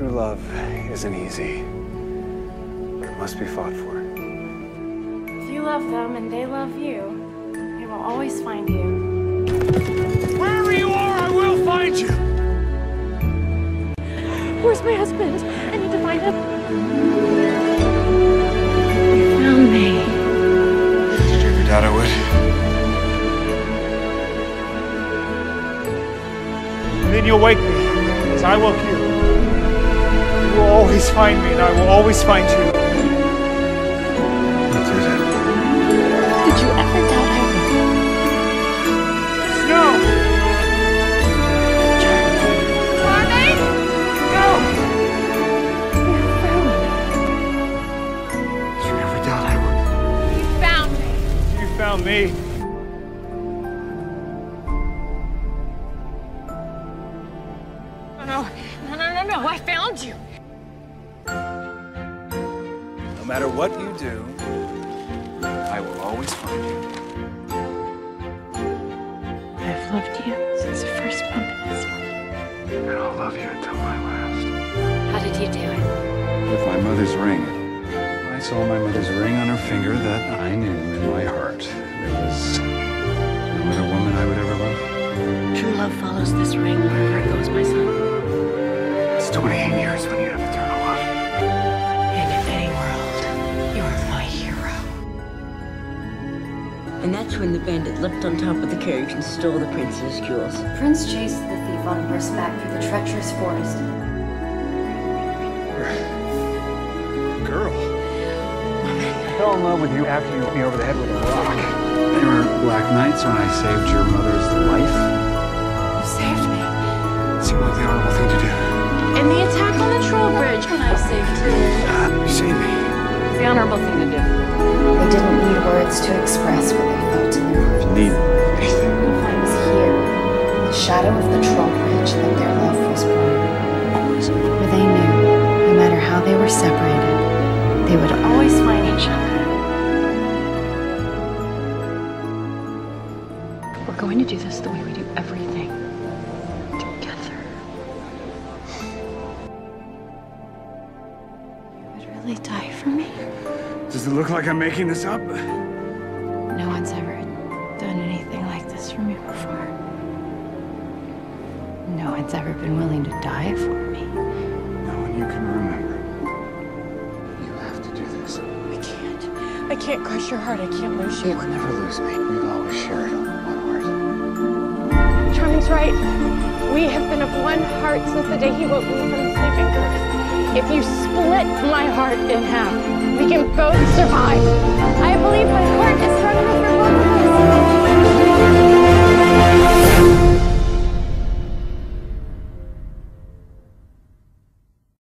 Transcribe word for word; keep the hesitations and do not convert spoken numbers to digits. True love isn't easy. It must be fought for. If you love them and they love you, they will always find you. Wherever you are, I will find you! Where's my husband? I need to find him. You found me. Did you ever doubt I would? And then you'll wake me, as I woke you. You will always find me, and I will always find you. That's it. Did you ever doubt I would? No! Carmen? No! You found me. Did you ever doubt I would? You found me. You found me. No, no, no, no, no, I found you. No matter what you do, I will always find you. I've loved you since the first bump in this one. And I'll love you until my last. How did you do it? With my mother's ring. I saw my mother's ring on her finger that I knew in my heart. There was no other woman I would ever love. True love follows this ring wherever it goes, my son. It's twenty-eight years when you have eternal love. And in any world, you are my hero. And that's when the bandit leapt on top of the carriage and stole the prince's jewels. Prince chased the thief on horseback through the treacherous forest. Girl. I fell in love with you after you hit me over the head with a rock. There were black nights when I saved your mother's life. You saved me. It seemed like the honorable thing to do. And the attack on the troll bridge when I saved you. Uh, you saved me. It's the honorable thing to do. They didn't need words to express what they felt in their hearts. Need anything. I was here, in the shadow of the troll bridge, that their love was born. Always. For they knew, no matter how they were separated, they would always find each other. We're going to do this the way we do everything. They die for me? Does it look like I'm making this up? No one's ever done anything like this for me before. No one's ever been willing to die for me. No one you can remember. You have to do this. I can't. I can't crush your heart. I can't lose you. You will never lose me. We'll always share it on one heart. Charming's right. We have been of one heart since the day he woke me from the sleeping curse. If you split my heart in half, we can both survive. I believe my heart is stronger than